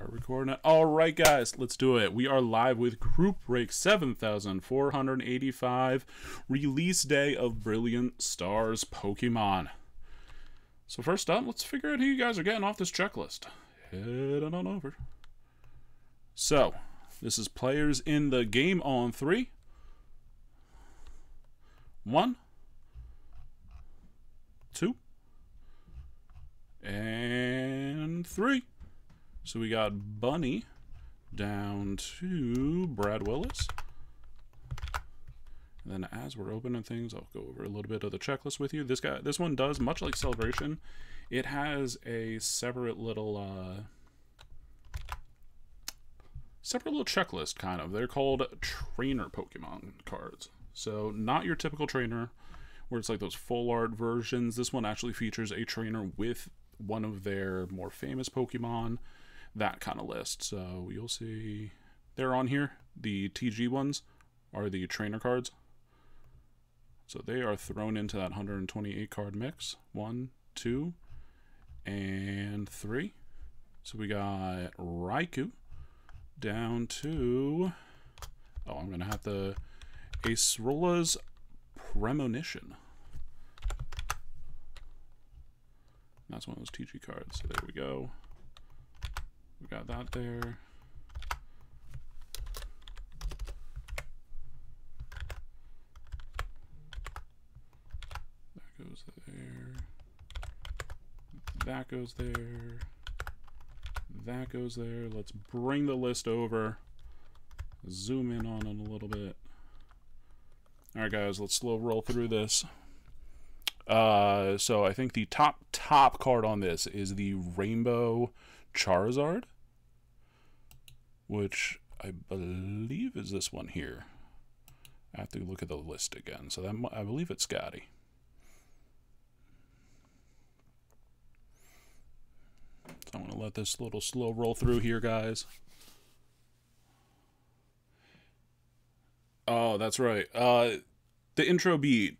Start recording. All right, guys, let's do it. We are live with Group Break 7485, release day of Brilliant Stars Pokemon. So first up, let's figure out who you guys are getting off this checklist. Head on over. So this is players in the game on 3, 1, 2, and 3. So we got Bunny down to Brad Willis. And then as we're opening things, I'll go over a little bit of the checklist with you. This one does, much like Celebration, it has a separate little checklist, kind of. They're called trainer Pokemon cards. So not your typical trainer, where it's like those full art versions. This one actually features a trainer with one of their more famous Pokemon, that kind of list. So you'll see they're on here. The TG ones are the trainer cards. So they are thrown into that 128 card mix. 1, 2, and 3. So we got Raikou down to, oh, I'm gonna have to Acerola's Premonition. That's one of those TG cards. So there we go. We got that there. That goes there. That goes there. That goes there. Let's bring the list over. Zoom in on it a little bit. All right, guys, let's slow roll through this. So I think the top card on this is the Rainbow Charizard, which I believe is this one here. I have to look at the list again. So that, I believe it's Scotty. So I'm going to let this little slow roll through here, guys. Oh, that's right. The intro beat.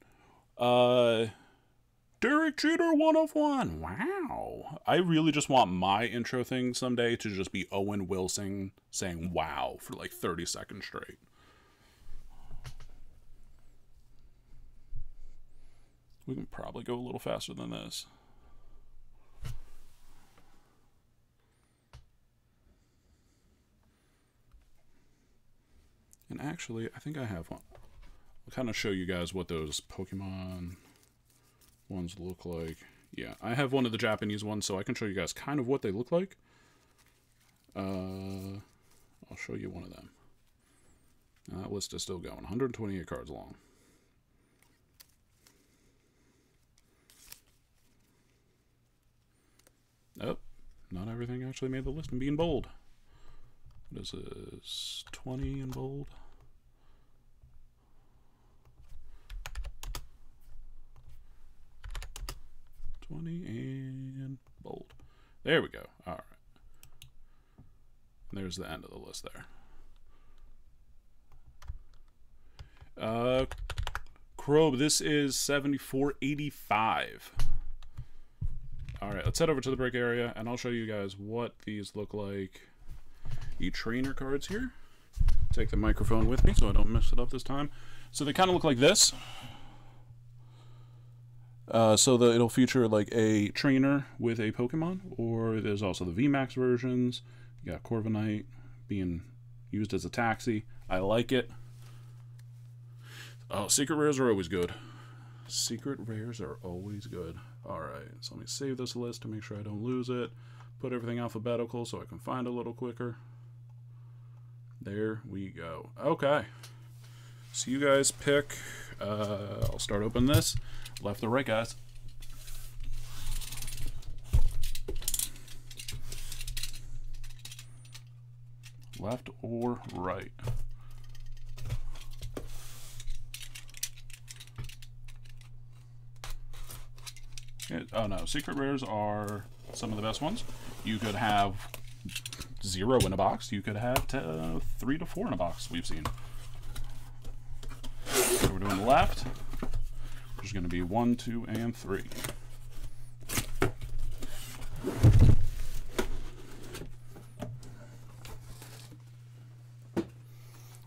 Derek Jeter 1 of 1. Wow. I really just want my intro thing someday to just be Owen Wilson saying wow for like 30 seconds straight. We can probably go a little faster than this. And actually, I think I have one. I'll kind of show you guys what those Pokemon ones look like. Yeah, I have one of the Japanese ones, so I can show you guys kind of what they look like. I'll show you one of them. And that list is still going, 128 cards long. Oh, not everything actually made the list and being bold. What is this, 20 in bold? And bold. There we go. All right. There's the end of the list there. Crobe, this is 7485. All right, let's head over to the break area, and I'll show you guys what these look like. The trainer cards here. Take the microphone with me so I don't mess it up this time. So they kind of look like this. So it'll feature like a trainer with a Pokemon, or there's also the VMAX versions. You got Corviknight being used as a taxi. I like it. Oh, secret rares are always good. Secret rares are always good. All right, so let me save this list to make sure I don't lose it. Put everything alphabetical so I can find a little quicker. There we go. Okay. So you guys pick, I'll start open this, left or right, guys. Left or right. Oh no, secret rares are some of the best ones. You could have 0 in a box, you could have 3 to 4 in a box, we've seen. So we're doing left. There's going to be 1, 2, and 3.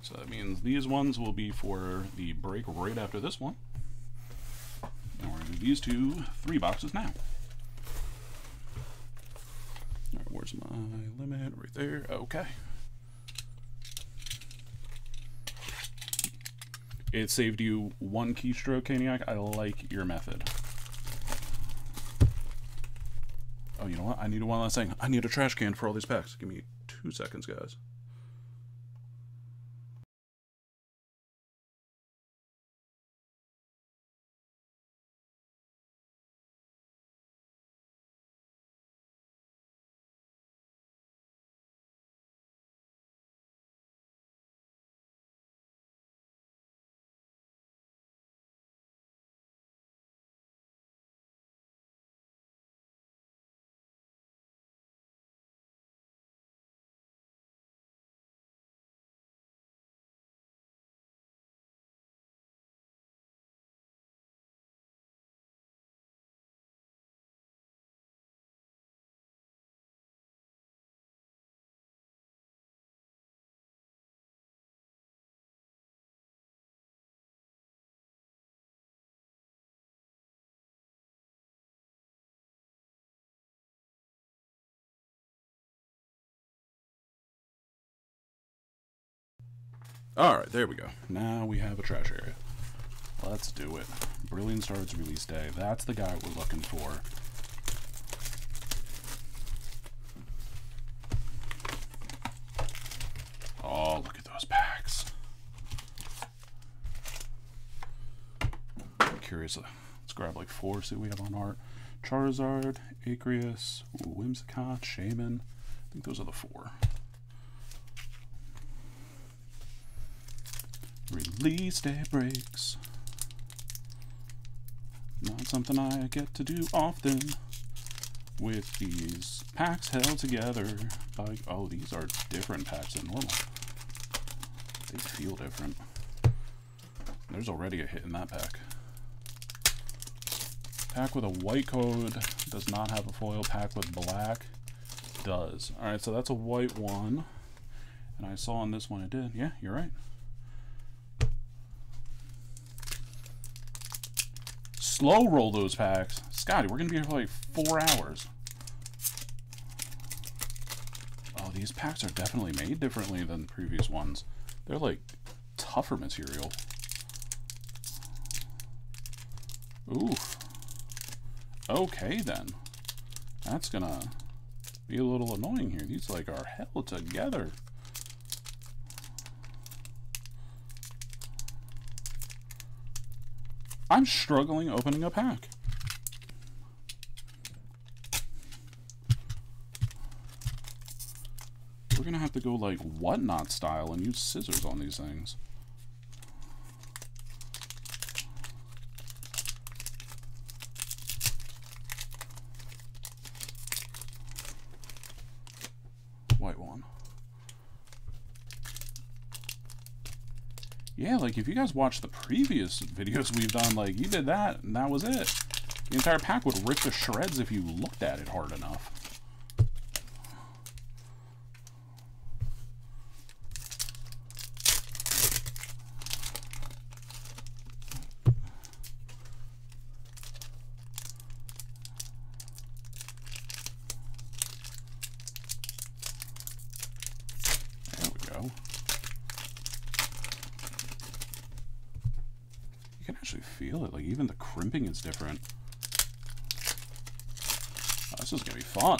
So that means these ones will be for the break right after this one. And we're gonna do these two, 3 boxes now. All right, where's my limit? Right there, okay. It saved you 1 keystroke, Kaniac. I like your method. Oh, you know what? I need one last thing. I need a trash can for all these packs. Give me 2 seconds, guys. All right, there we go. Now we have a trash area. Let's do it. Brilliant Stars release day. That's the guy we're looking for. Oh, look at those packs. I'm curious. Let's grab like 4, see what we have on art. Charizard, Arceus, Whimsicott, Shaman. I think those are the 4. Release day breaks. Not something I get to do often with these packs held together by... Oh, these are different packs than normal. They feel different. There's already a hit in that pack. Pack with a white code does not have a foil. Pack with black does. All right, so that's a white one. And I saw on this one it did. Yeah, you're right. Slow roll those packs. Scotty, we're gonna be here for like 4 hours. Oh, these packs are definitely made differently than the previous ones. They're like tougher material. Oof. Okay then. That's gonna be a little annoying here. These like are held together. I'm struggling opening a pack. We're gonna have to go like Whatnot style and use scissors on these things. White one. Yeah, like if you guys watch the previous videos we've done, like you did that and that was it. The entire pack would rip to shreds if you looked at it hard enough. Even the crimping is different. Oh, this is gonna be fun.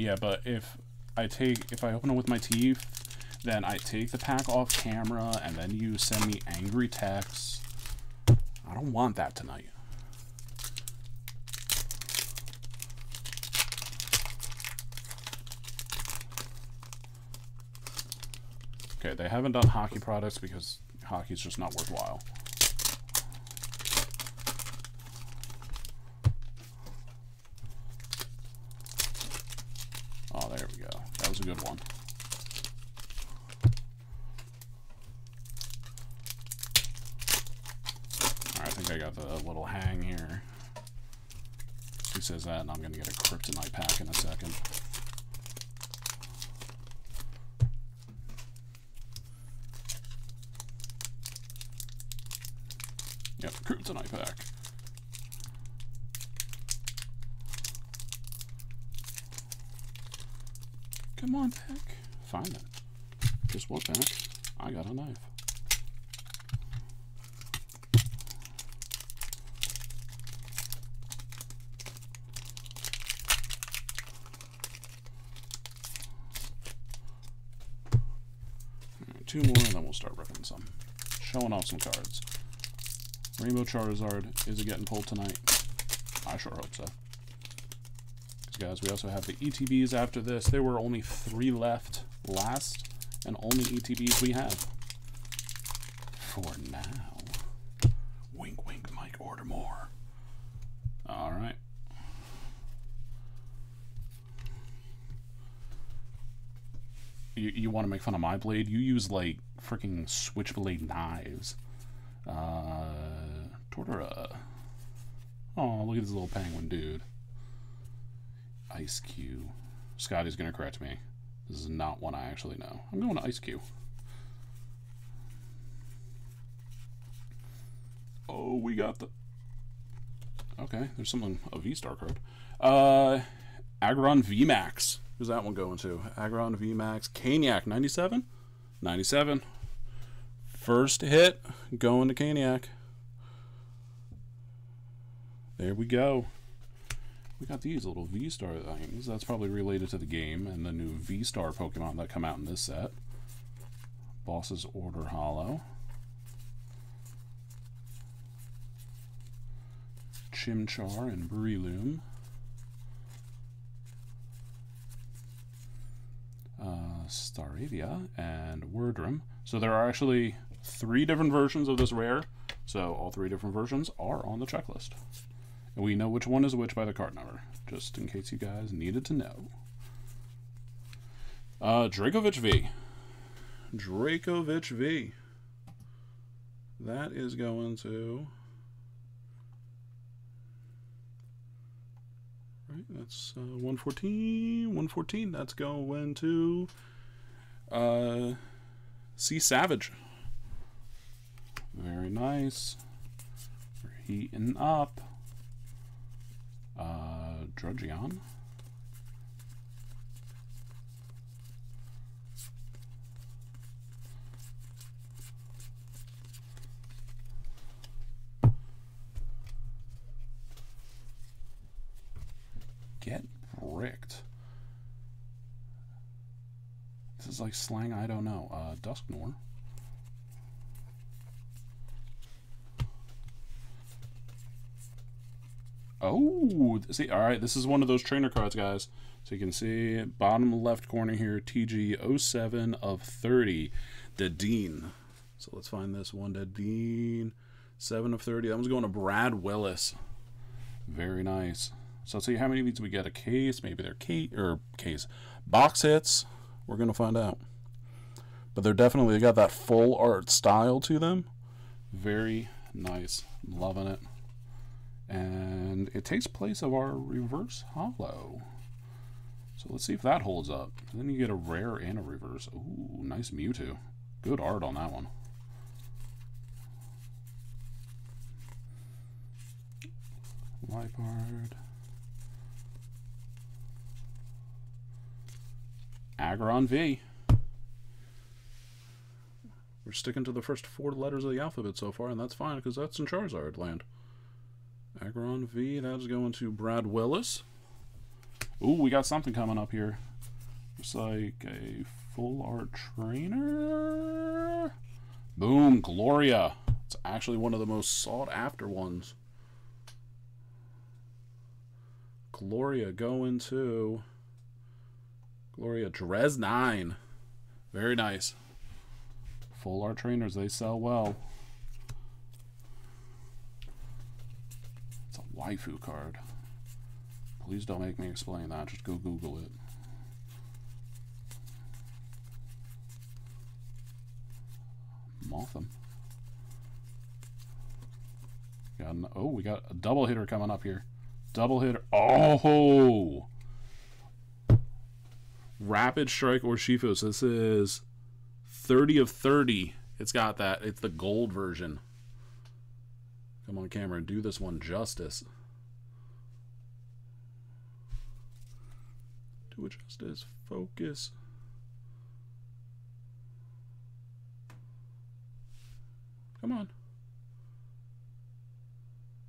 Yeah, but if I open it with my teeth, then I take the pack off camera, and then you send me angry texts. I don't want that tonight. Okay, they haven't done hockey products because hockey's just not worthwhile. Oh, there we go. That was a good one. have a little hang here. He says that, and I'm going to get a Kryptonite pack in a second. Yep, Kryptonite pack. Come on, pack. Find it. Guess what, pack? I got a knife. Two more, and then we'll start ripping some. Showing off some cards. Rainbow Charizard, is it getting pulled tonight? I sure hope so. Because, guys, we also have the ETBs after this. There were only 3 left last, and only ETBs we have. For now. Wink, wink, Mike, order more. Alright. You want to make fun of my blade? You use, like, freaking switchblade knives. Torterra. Oh, look at this little penguin dude. Ice Q. Scotty's going to correct me. This is not one I actually know. I'm going to Ice Q. Oh, we got the... Okay, there's someone... A V-Star card. Aggron V Max. Who's that one going to? Aggron V Max. Kaniac, 97? 97. First hit, going to Kaniac. There we go. We got these little V-Star things. That's probably related to the game and the new V-Star Pokemon that come out in this set. Boss's Order Hollow. Chimchar and Breloom. Staravia and Wurdrum. So there are actually 3 different versions of this rare. So all 3 different versions are on the checklist. And we know which one is which by the card number, just in case you guys needed to know. Dracovic V. Dracovic V. That is going to... Right, that's 114. 114. That's going to C Savage. Very nice. We're heating up. Drudgeon. Get bricked. This is like slang I don't know. Dusknoir. Oh, see, all right, this is one of those trainer cards, guys. So you can see bottom left corner here, TG 07 of 30, Dedeen. So let's find this one, Dedeen, 7 of 30. That one's going to Brad Willis. Very nice. So let's see how many of these we get a case. Maybe they're case box hits. We're going to find out. But they're definitely, they got that full art style to them. Very nice. Loving it. And it takes place of our reverse hollow. So let's see if that holds up. And then you get a rare and a reverse. Ooh, nice Mewtwo. Good art on that one. Lipard. Aggron V. We're sticking to the first 4 letters of the alphabet so far, and that's fine because that's in Charizard land. Aggron V, that's going to Brad Willis. Ooh, we got something coming up here. Looks like a full art trainer. Boom, Gloria. It's actually one of the most sought after ones. Gloria going to Gloria Dres9. Very nice. Full art trainers, they sell well. Waifu card. Please don't make me explain that. Just go Google it. Motham. Oh, we got a double hitter coming up here. Double hitter. Oh! Rapid Strike Urshifu. So this is 30 of 30. It's got that. It's the gold version. Come on, camera. Do this one justice. Do it justice. Focus. Come on.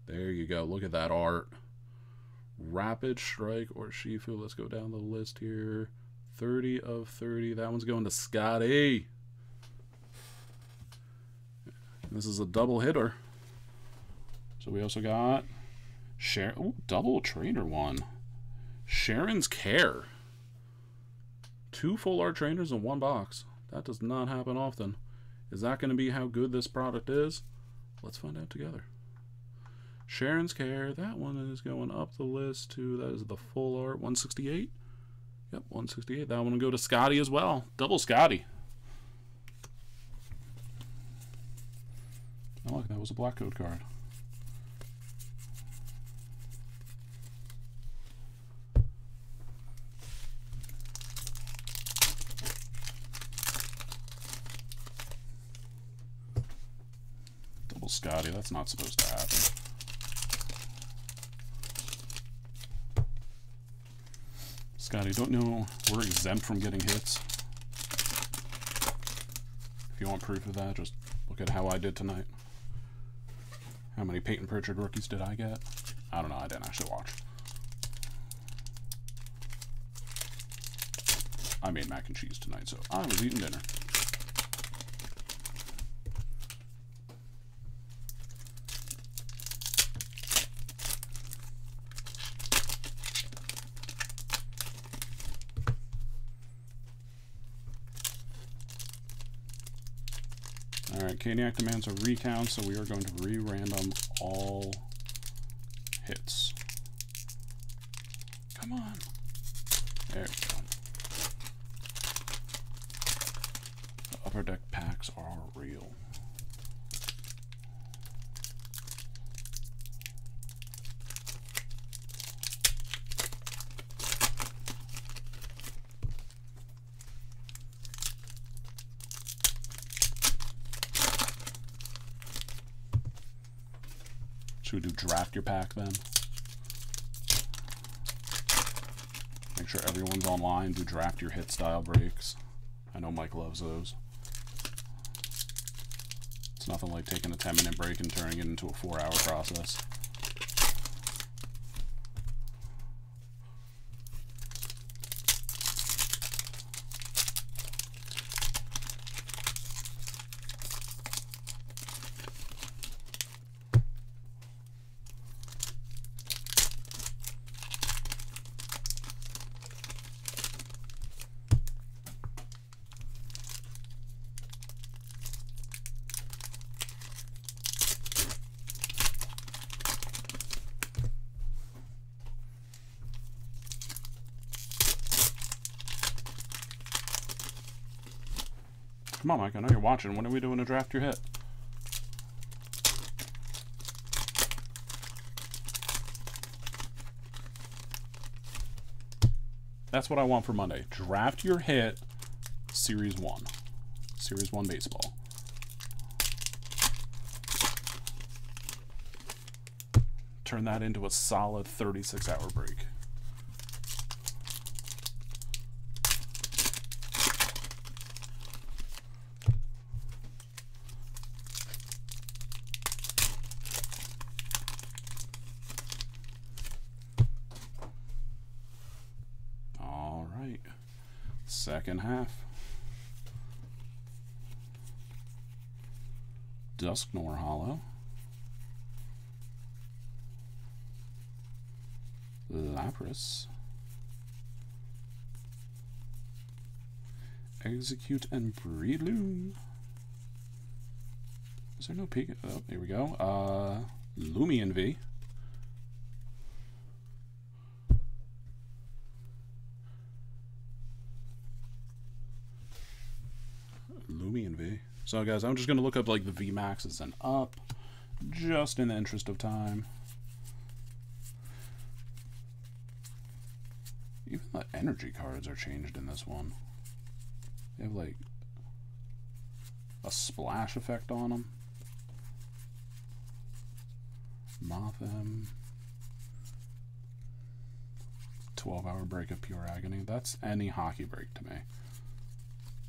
There you go. Look at that art. Rapid Strike Urshifu. Let's go down the list here. 30 of 30. That one's going to Scotty. This is a double hitter. So we also got double trainer one. Sharon's Care. 2 full art trainers in 1 box. That does not happen often. Is that going to be how good this product is? Let's find out together. Sharon's Care. That one is going up the list to, that is the full art, 168. Yep, 168. That one will go to Scotty as well. Double Scotty. Oh, look, that was a black code card. Double Scotty. That's not supposed to happen. Scotty, don't know we're exempt from getting hits. If you want proof of that, just look at how I did tonight. How many Peyton Pritchard rookies did I get? I don't know, I didn't actually watch. I made mac and cheese tonight, so I was eating dinner. Kaniac demands a recount, so we are going to re-random all hits. Come on. There we go. The upper deck packs are real. Should we do draft your pack then? Make sure everyone's online. Do draft your hit style breaks. I know Mike loves those. It's nothing like taking a 10-minute break and turning it into a 4-hour process. Come on, Mike, I know you're watching. When are we doing a draft your hit? That's what I want for Monday. Draft your hit, Series 1. Series 1 baseball. Turn that into a solid 36-hour break. Second half. Dusknoir Hollow. Lapras. Execute and Breloom. Is there no peak? Oh, here we go. Lumion V. So guys, I'm just going to look up like the VMAXs and up, just in the interest of time. Even the energy cards are changed in this one. They have like a splash effect on them. Motham. 12-hour break of pure agony. That's any hockey break to me.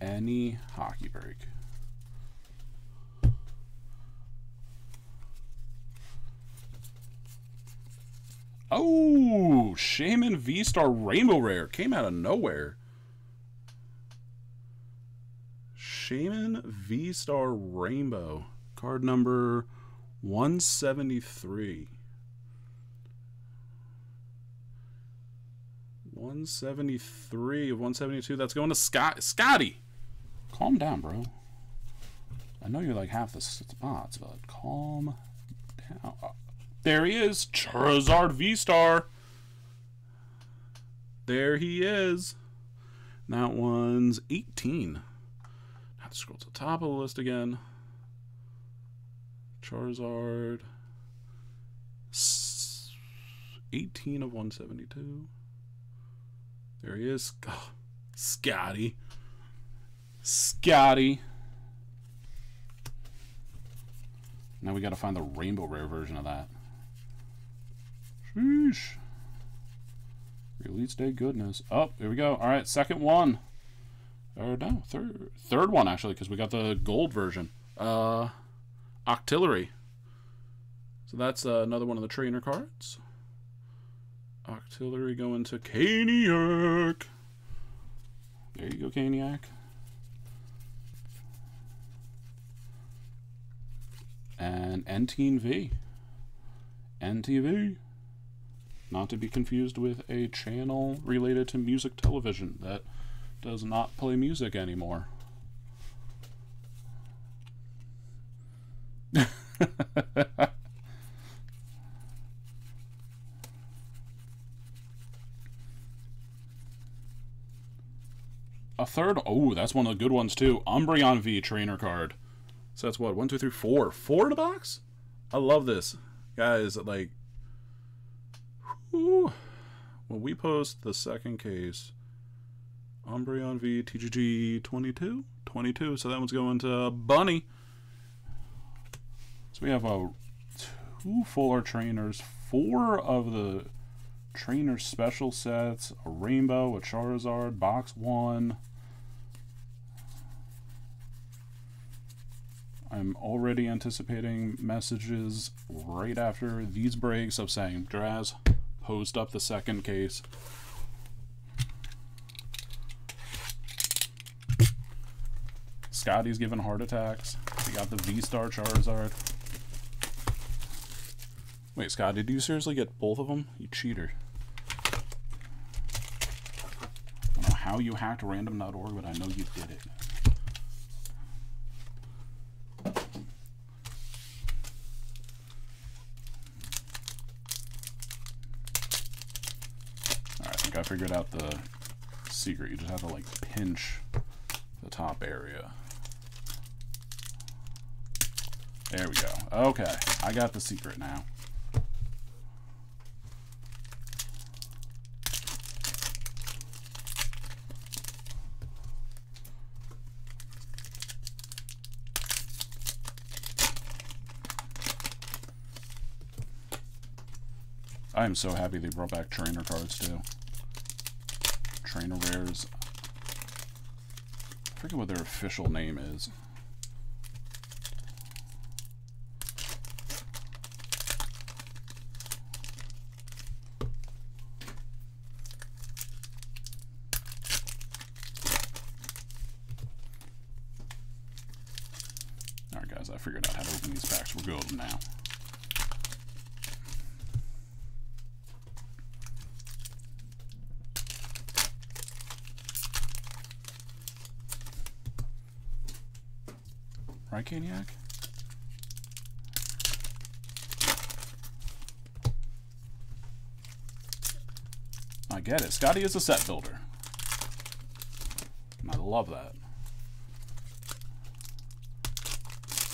Any hockey break. Oh, Shaman V-Star Rainbow Rare. Came out of nowhere. Shaman V-Star Rainbow. Card number 173. 173 of 172. That's going to Scotty. Calm down, bro. I know you're like half the spots, but calm down. Oh, there he is. Charizard V-Star. There he is. That one's 18. Now scroll to the top of the list again. Charizard. 18 of 172. There he is. Oh, Scotty. Scotty. Now we gotta find the Rainbow Rare version of that. Sheesh. Release day goodness. Oh, here we go. Alright, second one. Or no, third one actually, because we got the gold version. Octillery. So that's another one of the trainer cards. Octillery going to Kaniac. There you go, Kaniac. And NTV. NTV. Not to be confused with a channel related to music television that does not play music anymore. A third, oh, that's one of the good ones too. Umbreon V trainer card. So that's what, 1, 2, 3, 4. 4 in a box? I love this. Guys, like, whew. When we post the second case, Umbreon V TGG 22? 22, so that one's going to Bunny. So we have 2 fuller trainers, 4 of the trainer special sets, a rainbow, a Charizard, box 1. I'm already anticipating messages right after these breaks of saying, Draz, post up the second case. Scotty's giving heart attacks. We got the V-Star Charizard. Wait, Scott, did you seriously get both of them? You cheater. I don't know how you hacked random.org, but I know you did it. Alright, I think I figured out the secret. You just have to, like, pinch the top area. There we go. Okay, I got the secret now. I am so happy they brought back trainer cards too. Trainer rares. I forget what their official name is. Alright guys, I figured out how to open these packs. We'll go over them now. Right, Kaniac? I get it. Scotty is a set builder. And I love that.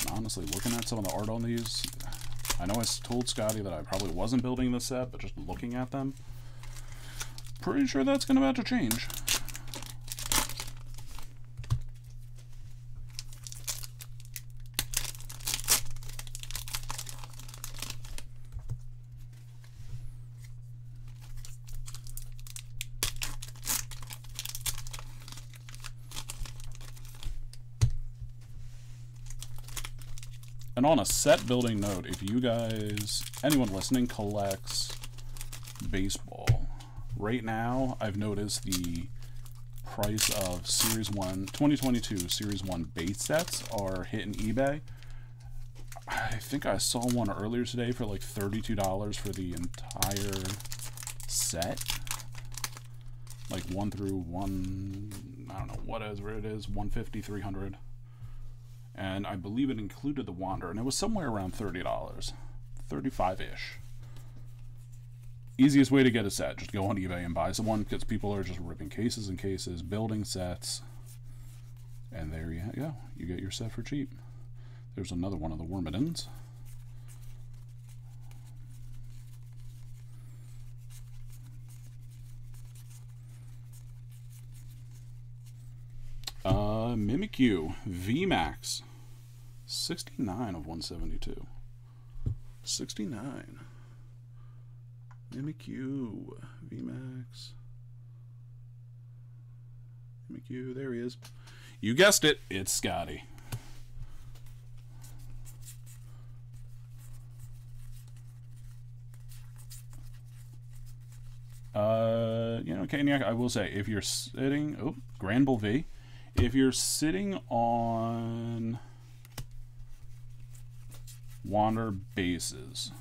And honestly, looking at some of the art on these, I know I told Scotty that I probably wasn't building this set, but just looking at them, pretty sure that's going to about to change. And on a set building note, if you guys, anyone listening, collects baseball, right now I've noticed the price of Series 1, 2022 Series 1 base sets are hitting eBay. I think I saw one earlier today for like $32 for the entire set. Like 1 through 1, I don't know whatever it is, 150, 300. And I believe it included the Wander, and it was somewhere around $30, 35-ish. Easiest way to get a set, just go on eBay and buy someone, because people are just ripping cases and cases, building sets, and there you go. You get your set for cheap. There's another one of the Wormadins. Mimikyu V Max, 69 of 172. 69. Mimikyu V Max. Mimikyu, there he is. You guessed it, it's Scotty. You know, Kaniac, I will say, if you're sitting, oh, Granbull V. If you're sitting on Wander bases,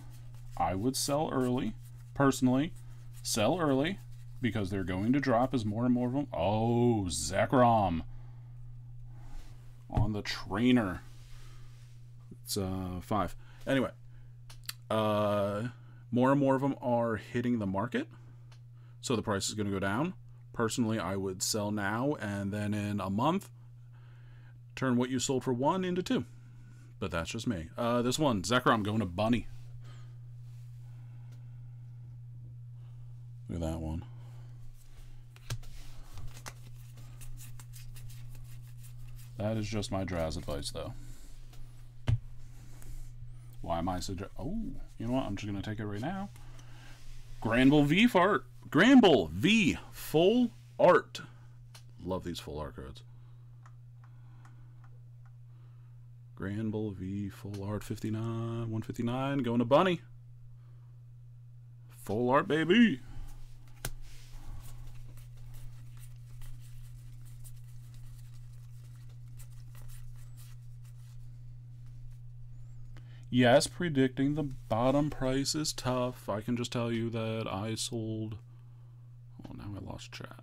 I would sell early. Personally, sell early because they're going to drop as more and more of them. Oh, Zekrom on the trainer. It's 5. Anyway, more and more of them are hitting the market, so the price is going to go down. Personally, I would sell now, and then in a month, turn what you sold for 1 into 2. But that's just me. This one, Zekrom going to Bunny. Look at that one. That is just my Draz advice, though. Why am I suggesting? Oh, you know what? I'm just going to take it right now. Granbull V Fart. Granbull V Full Art. Love these full art cards. Granbull V Full Art 59, 159. Going to Bunny. Full art, baby. Yes, predicting the bottom price is tough. I can just tell you that I sold... Well, now I lost chat.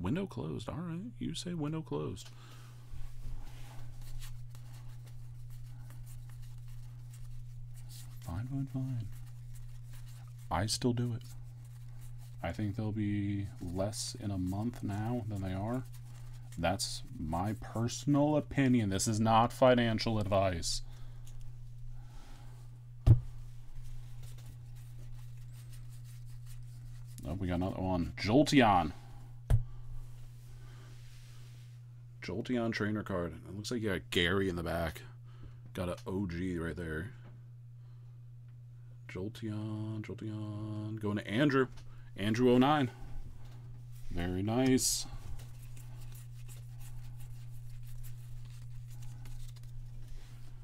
Window closed. All right. You say window closed. Fine, fine, fine. I still do it. I think they'll be less in a month now than they are. That's my personal opinion. This is not financial advice. Oh, we got another one. Jolteon. Jolteon trainer card. It looks like you got Gary in the back. Got an OG right there. Jolteon, Jolteon. Going to Andrew. Andrew 09. Very nice.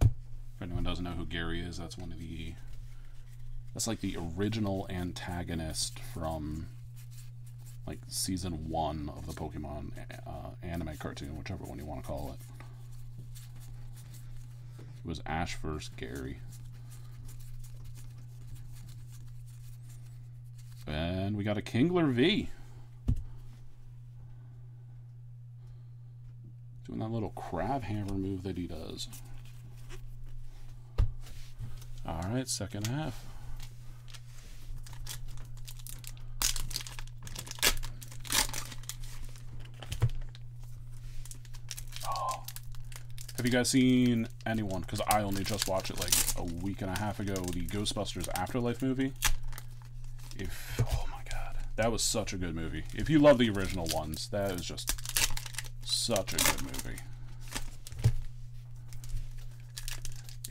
If anyone doesn't know who Gary is, that's one of the... That's like the original antagonist from like season 1 of the Pokemon anime cartoon, whichever one you want to call it. It was Ash vs. Gary. And we got a Kingler V. Doing that little crab hammer move that he does. All right, second half. Oh, Have you guys seen anyone? Because I only just watched it like a week and a half ago, the Ghostbusters Afterlife movie. If, oh my god, that was such a good movie. If you love the original ones, that is just such a good movie.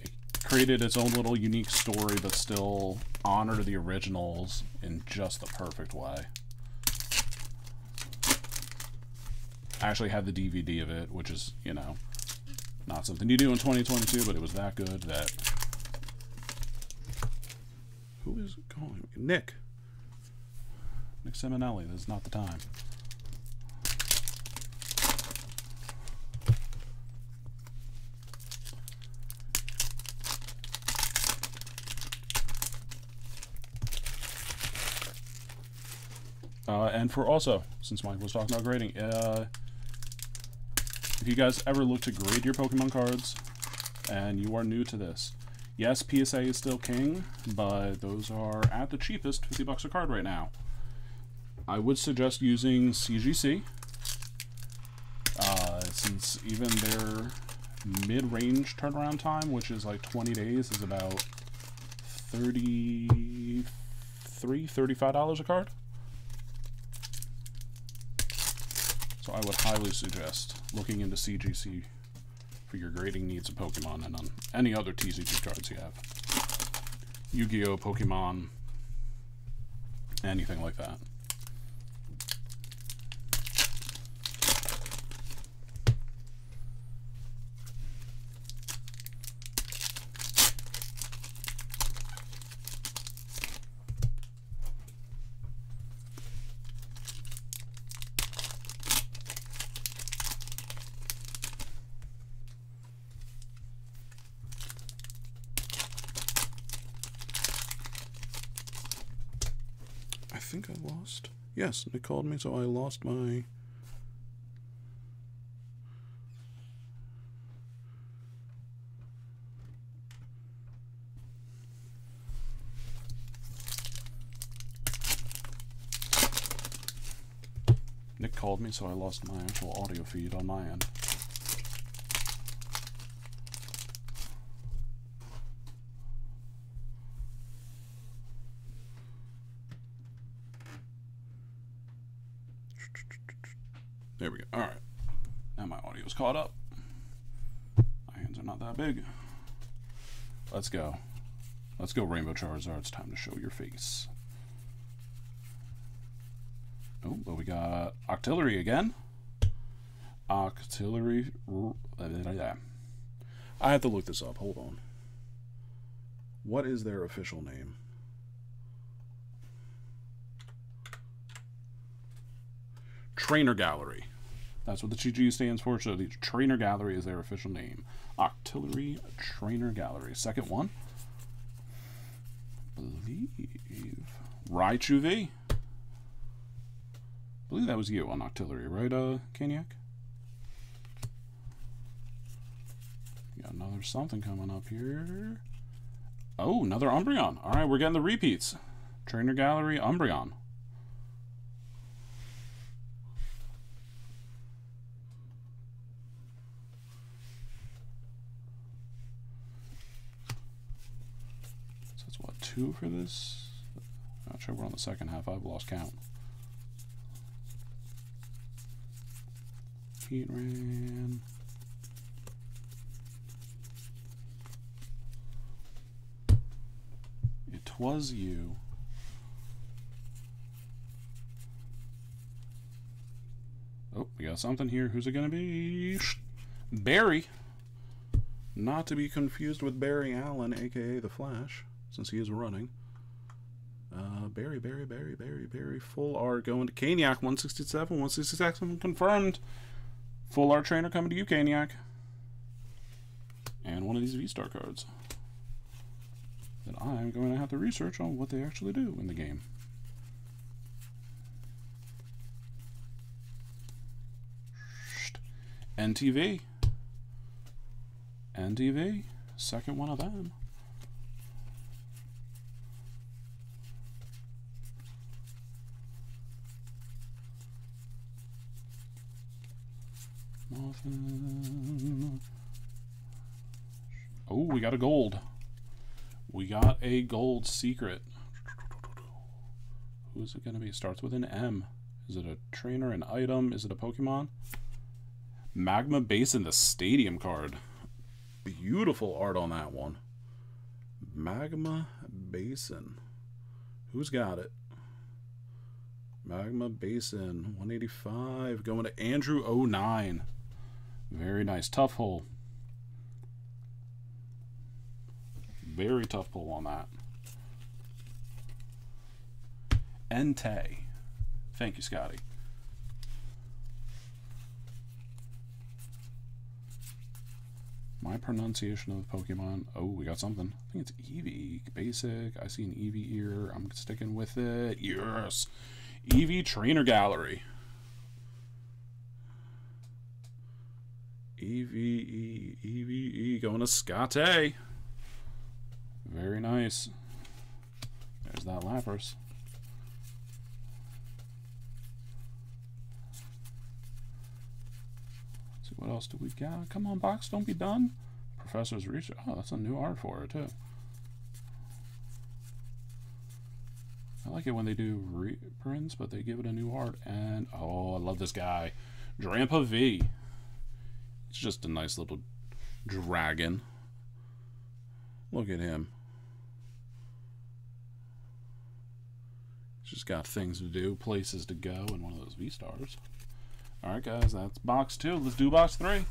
It created its own little unique story, but still honored the originals in just the perfect way. I actually had the DVD of it, which is, you know, not something you do in 2022, but it was that good that... Who is calling me? Nick. Nick Seminelli. This is not the time. And for also, since Mike was talking about grading, if you guys ever look to grade your Pokemon cards and you are new to this, yes, PSA is still king, but those are at the cheapest, 50 bucks a card right now. I would suggest using CGC, since even their mid-range turnaround time, which is like 20 days, is about $33, $35 a card. So I would highly suggest looking into CGC for your grading needs of Pokemon and on any other TCG cards you have. Yu-Gi-Oh, Pokemon, anything like that. Yes, they called me, so I lost my... Nick called me, so I lost my actual audio feed on my end. There we go. All right. Now my audio's caught up. My hands are not that big. Let's go. Let's go, Rainbow Charizard. It's time to show your face. Oh, but we got Octillery again. Octillery. I have to look this up. Hold on. What is their official name? Trainer Gallery. That's what the CGC stands for. So the Trainer Gallery is their official name. Octillery Trainer Gallery. Second one. I believe. Raikou V. I believe that was you on Octillery, right, Kaniac? Got another something coming up here. Oh, another Umbreon. All right, we're getting the repeats. Trainer Gallery, Umbreon. Two for this? Not sure we're on the second half. I've lost count. Heatran. It was you. Oh, we got something here. Who's it gonna be? Barry. Not to be confused with Barry Allen, aka The Flash. Since he is running. Barry. Full R going to Kaniac. 167, 166 confirmed. Full R trainer coming to you, Kaniac. And one of these V-Star cards. That I'm going to have to research on what they actually do in the game. NTV. NTV. Second one of them. Oh, we got a gold. We got a gold secret. Who is it going to be? It starts with an M. Is it a trainer, an item? Is it a Pokemon? Magma Basin, the stadium card. Beautiful art on that one. Magma Basin. Who's got it? Magma Basin, 185. Going to Andrew 09. Very nice. Tough hole. Very tough pull on that. Entei. Thank you, Scotty. My pronunciation of Pokemon. Oh, we got something. I think it's Eevee. Basic. I see an Eevee ear. I'm sticking with it. Yes. Eevee Trainer Gallery. Eevee. Eevee. Going to Scotty. Very nice. There's that Lapras. Let's see, what else do we got? Come on, box, don't be done. Professor's Research. Oh, that's a new art for it, too. I like it when they do reprints, but they give it a new art. And, oh, I love this guy. Drampa V. It's just a nice little dragon. Look at him. Just got things to do, places to go, and one of those V-Stars. Alright guys, that's box 2. Let's do box 3.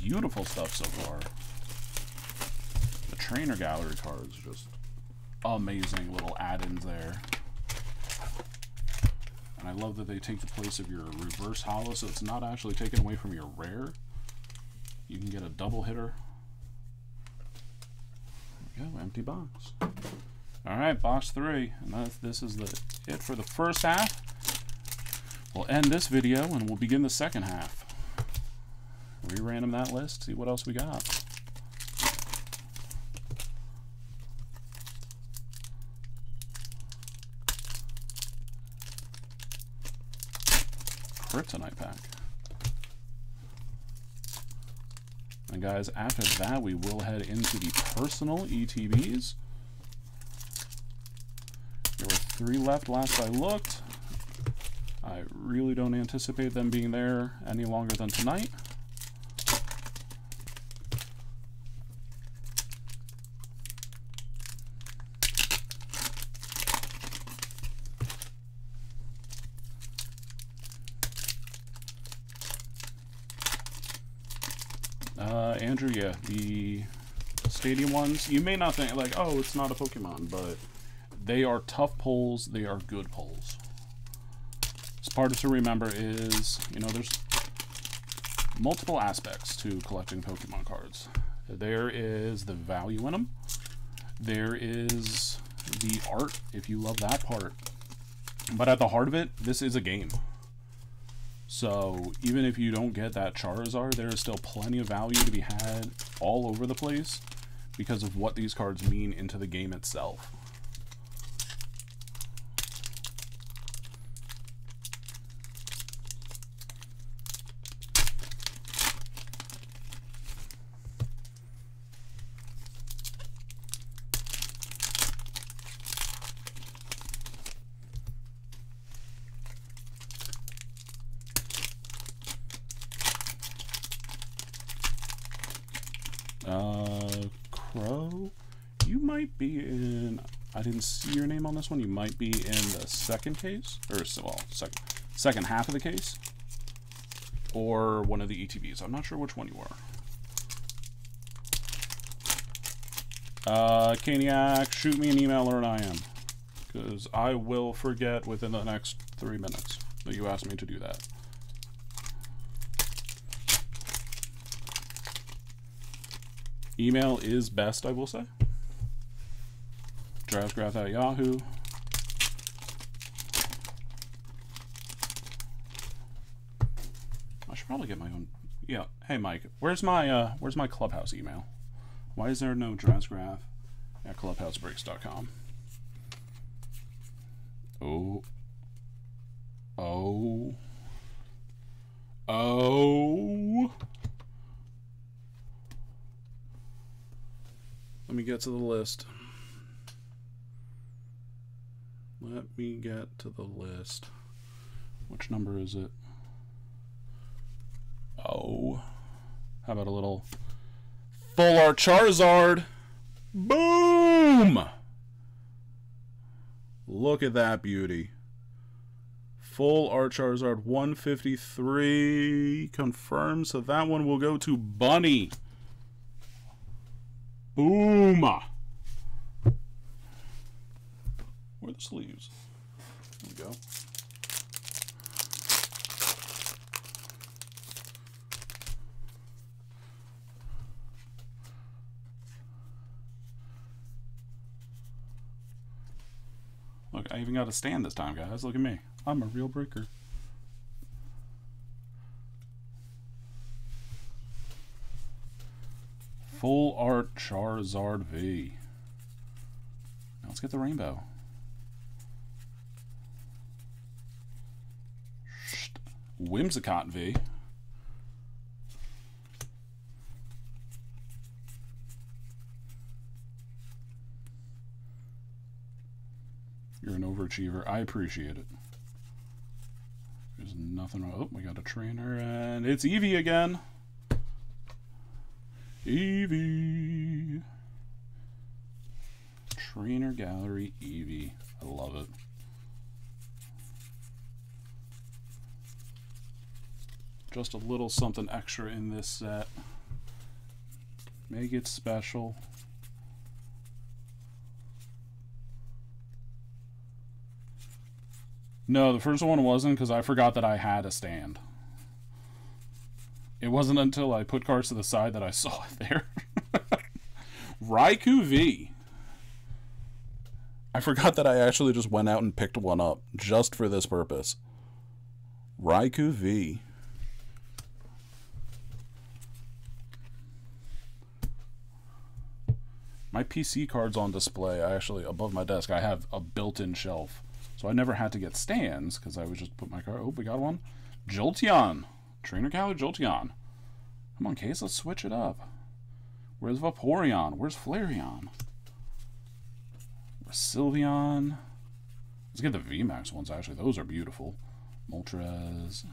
Beautiful stuff so far. The trainer gallery cards, just amazing little add-ins there. And I love that they take the place of your reverse holo, so it's not actually taken away from your rare. You can get a double hitter. There we go, empty box. All right, box 3. And this is it for the first half. We'll end this video and we'll begin the second half. Re-random that list, see what else we got. Kryptonite pack. And guys, after that we will head into the personal ETBs. There were 3 left last I looked. I really don't anticipate them being there any longer than tonight. Andrew, yeah, the stadium ones, you may not think, like, oh, it's not a Pokemon, but they are tough pulls, they are good pulls. It's part of to remember is, you know, there's multiple aspects to collecting Pokemon cards. There is the value in them. There is the art, if you love that part. But at the heart of it, this is a game. So, even if you don't get that Charizard, there is still plenty of value to be had all over the place because of what these cards mean into the game itself. Crow, you might be in, I didn't see your name on this one, you might be in the second case, or well, second half of the case, or one of the ETBs. I'm not sure which one you are. Kaniac, shoot me an email or an IM, because I will forget within the next 3 minutes that you asked me to do that. Email is best, I will say. DraftGraph@Yahoo. I should probably get my own. Yeah. Hey, Mike. Where's my Clubhouse email? Why is there no DraftGraph@ClubhouseBreaks.com? Oh. Oh. Oh. Let me get to the list. Let me get to the list. Which number is it? Oh. How about a little full art Charizard? Boom! Look at that beauty. Full art Charizard 153. Confirmed. So that one will go to Bunny. Boom! Where are the sleeves? There we go. Look, I even got a stand this time, guys. Look at me. I'm a real breaker. Full art Charizard V. Now let's get the rainbow. Whimsicott V. You're an overachiever. I appreciate it. There's nothing wrong. Oh, we got a trainer, and it's Eevee again. Eevee. Trainer Gallery Eevee. I love it. Just a little something extra in this set. Make it special. No, the first one wasn't because I forgot that I had a stand. It wasn't until I put cards to the side that I saw it there. Raikou V. I forgot that I actually just went out and picked one up just for this purpose. Raikou V. My PC card's on display, actually, above my desk. I have a built-in shelf. So I never had to get stands because I would just put my card. Oh, we got one. Jolteon. Trainer Cow Jolteon. Come on, Case. Let's switch it up. Where's Vaporeon? Where's Flareon? Where's Sylveon? Let's get the VMAX ones, actually. Those are beautiful. Moltres.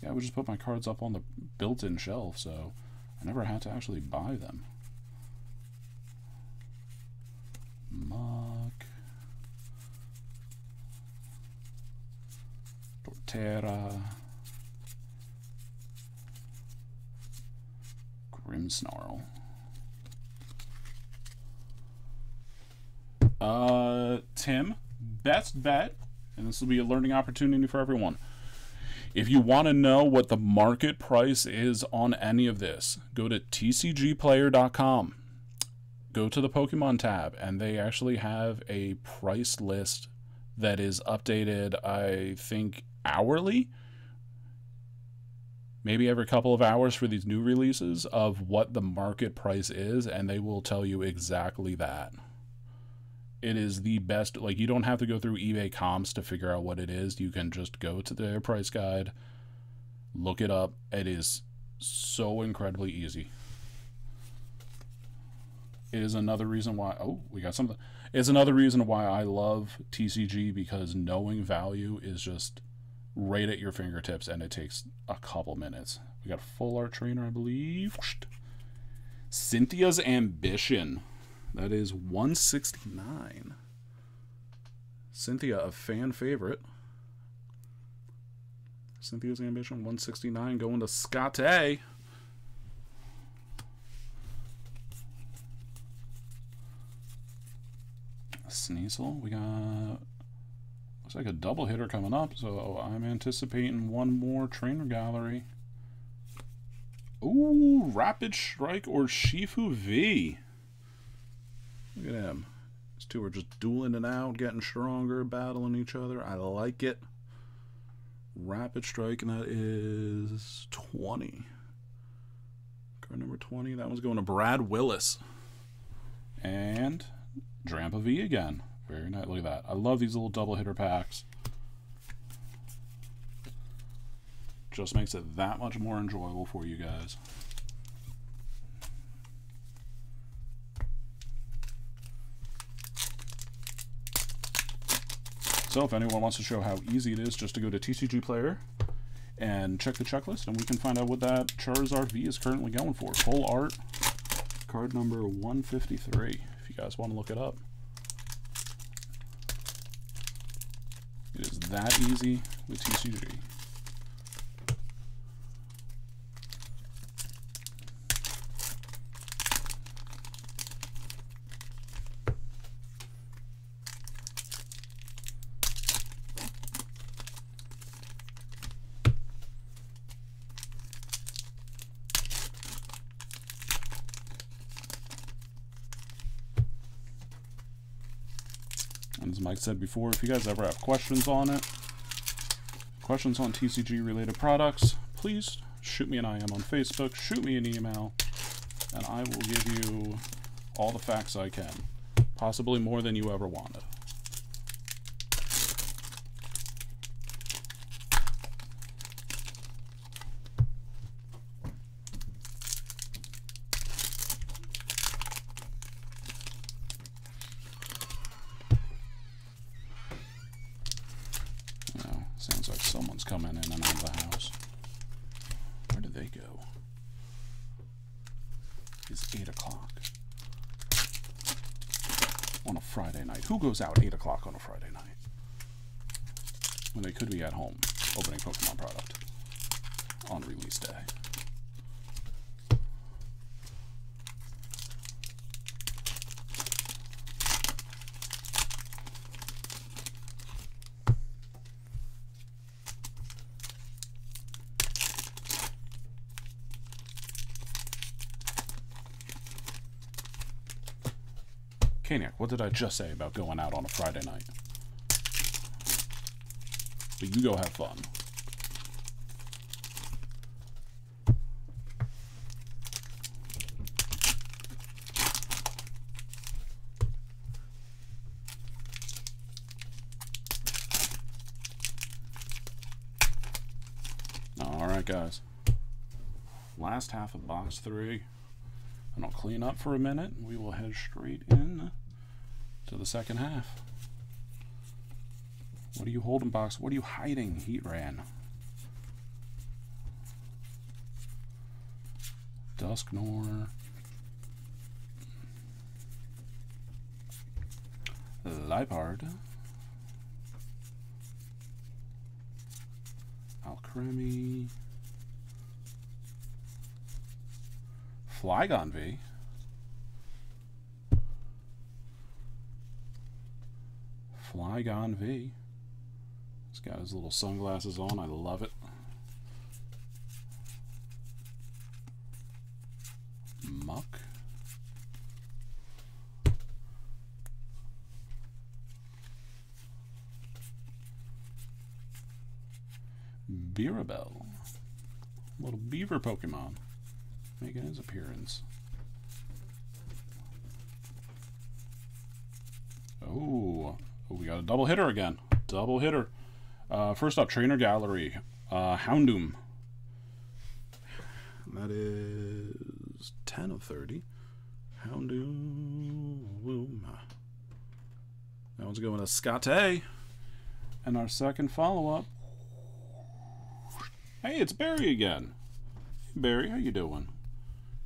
Yeah, I would just put my cards up on the built-in shelf, so I never had to actually buy them. Muck. Torterra. Grimmsnarl. Tim, best bet, and this will be a learning opportunity for everyone. If you want to know what the market price is on any of this, go to tcgplayer.com. Go to the Pokemon tab, and they actually have a price list that is updated, I think, hourly? Maybe every couple of hours for these new releases of what the market price is, and they will tell you exactly that. It is the best. Like, you don't have to go through eBay comps to figure out what it is. You can just go to their price guide, look it up. It is so incredibly easy. It is another reason why, oh, we got something. It's another reason why I love TCG, because knowing value is just right at your fingertips, and it takes a couple minutes. We got full art trainer, I believe. Cynthia's Ambition. That is 169. Cynthia, a fan favorite. Cynthia's Ambition, 169, going to Scott A. Sneasel, we got, looks like a double hitter coming up, so I'm anticipating one more trainer gallery. Ooh, Rapid Strike Urshifu V. Look at him. These two are just dueling it out, getting stronger, battling each other. I like it. Rapid Strike, and that is 20. Card number 20. That one's going to Brad Willis. And Drampa V again. Very nice. Look at that. I love these little double hitter packs. Just makes it that much more enjoyable for you guys. So if anyone wants to show how easy it is, just to go to TCG Player and check the checklist, and we can find out what that Charizard V is currently going for. Full art, card number 153, if you guys want to look it up. It is that easy with TCG. As Mike said before, if you guys ever have questions on it, questions on TCG related products, please shoot me an IM on Facebook, shoot me an email, and I will give you all the facts I can, possibly more than you ever wanted. Who goes out 8 o'clock on a Friday night when they could be at home opening Pokemon product on release day? Kaniac, what did I just say about going out on a Friday night? But you go have fun. Alright guys. Last half of box 3. And I'll clean up for a minute, and we will head straight in to the second half. What are you holding, box? What are you hiding, Heatran? Dusknoir. Lipard. Alcremie. Flygon V. Flygon V. He's got his little sunglasses on. I love it. Muck. Beerabel. Little beaver Pokemon. Making his appearance. Oh, we got a double hitter again. Double hitter. First up, Trainer Gallery. Houndoom. That is 10 of 30. Houndoom. That one's going to Scott A. And our second follow-up. Hey, it's Barry again. Hey, Barry, how you doing?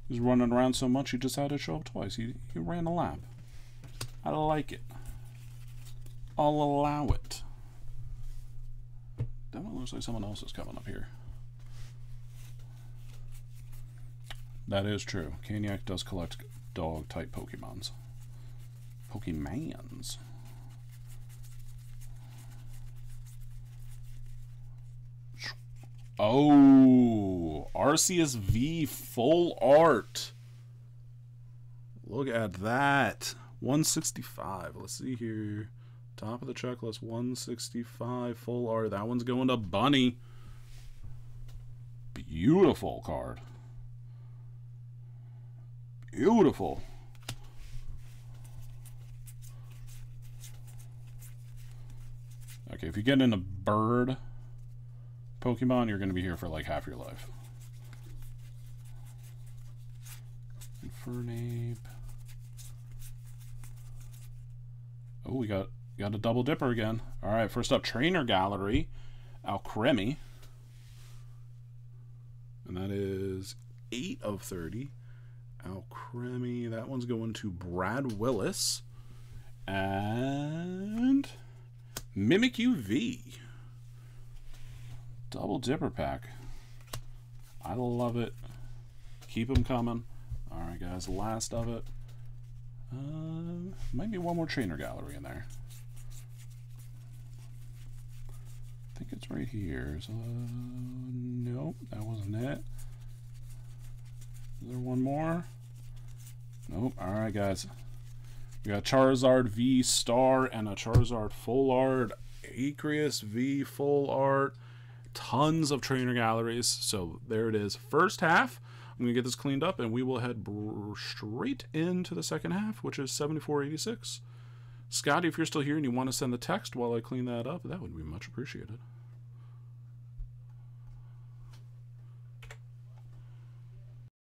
He's running around so much he just had to show up twice. He ran a lap. I like it. I'll allow it. That one looks like someone else is coming up here. That is true. Kaniac does collect dog-type Pokemons. Pokemans. Oh, Arceus V full art. Look at that. 165. Let's see here. Top of the checklist, 165 full art. That one's going to Bunny. Beautiful card. Beautiful. Okay, if you get in a bird, Pokemon, you're going to be here for like half your life. Infernape. Oh, we got a double dipper again. All right, first up, Trainer Gallery, Alcremie. And that is 8 of 30. Alcremie, that one's going to Brad Willis. And Mimikyu V. Double dipper pack. I love it. Keep them coming. All right, guys, last of it. Might be one more Trainer Gallery in there. I think it's right here. So, nope, that wasn't it. Is there one more? Nope. All right, guys. We got Charizard V-Star and a Charizard Full Art. Arceus V Full Art. Tons of Trainer Galleries. So there it is. First half. I'm going to get this cleaned up, and we will head straight into the second half, which is 74.86. Scotty, if you're still here and you want to send the text while I clean that up, that would be much appreciated.